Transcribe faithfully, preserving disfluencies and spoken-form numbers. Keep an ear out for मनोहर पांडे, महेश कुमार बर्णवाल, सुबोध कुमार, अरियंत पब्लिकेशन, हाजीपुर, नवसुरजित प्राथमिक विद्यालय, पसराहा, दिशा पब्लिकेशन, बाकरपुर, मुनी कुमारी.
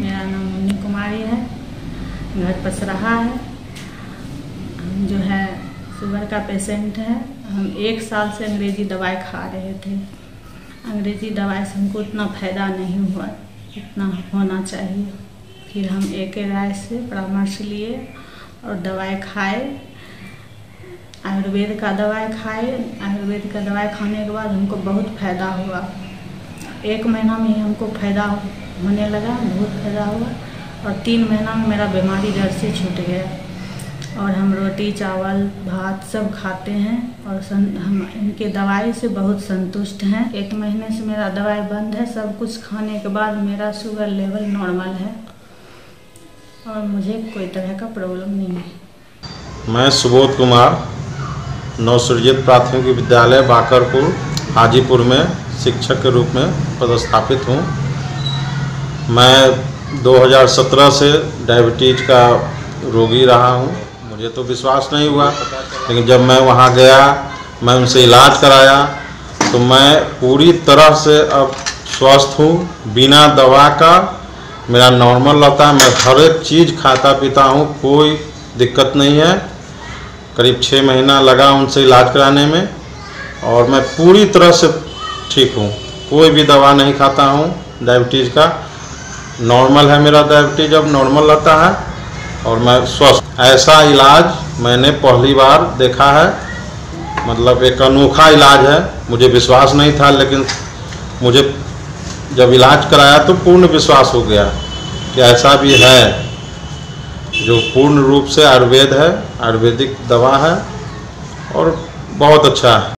मेरा नाम मुनी कुमारी है, घर पसराहा है। हम जो है शुगर का पेशेंट है। हम एक साल से अंग्रेजी दवाई खा रहे थे। अंग्रेजी दवाई से हमको उतना फ़ायदा नहीं हुआ इतना होना चाहिए। फिर हम एक राय से परामर्श लिए और दवाई खाए, आयुर्वेद का दवाई खाए। आयुर्वेद का दवाई खाने के बाद हमको बहुत फ़ायदा हुआ। एक महीना में ही हमको फ़ायदा होने लगा, बहुत फ़ायदा हुआ। और तीन महीना में मेरा बीमारी जड़ से छूट गया और हम रोटी चावल भात सब खाते हैं और हम इनके दवाई से बहुत संतुष्ट हैं। एक महीने से मेरा दवाई बंद है। सब कुछ खाने के बाद मेरा शुगर लेवल नॉर्मल है और मुझे कोई तरह का प्रॉब्लम नहीं है। मैं सुबोध कुमार, नवसुरजित प्राथमिक विद्यालय बाकरपुर हाजीपुर में शिक्षक के रूप में पदस्थापित हूँ। मैं दो हज़ार सत्रह से डायबिटीज का रोगी रहा हूँ। मुझे तो विश्वास नहीं हुआ, लेकिन जब मैं वहाँ गया, मैं उनसे इलाज कराया तो मैं पूरी तरह से अब स्वस्थ हूँ। बिना दवा का मेरा नॉर्मल रहता है। मैं हर एक चीज़ खाता पीता हूँ, कोई दिक्कत नहीं है। करीब छः महीना लगा उनसे इलाज कराने में और मैं पूरी तरह से ठीक हूँ। कोई भी दवा नहीं खाता हूँ। डायबिटीज़ का नॉर्मल है, मेरा डायबिटीज अब नॉर्मल रहता है और मैं स्वस्थ। ऐसा इलाज मैंने पहली बार देखा है, मतलब एक अनोखा इलाज है। मुझे विश्वास नहीं था, लेकिन मुझे जब इलाज कराया तो पूर्ण विश्वास हो गया कि ऐसा भी है जो पूर्ण रूप से आयुर्वेद है, आयुर्वेदिक दवा है और बहुत अच्छा है।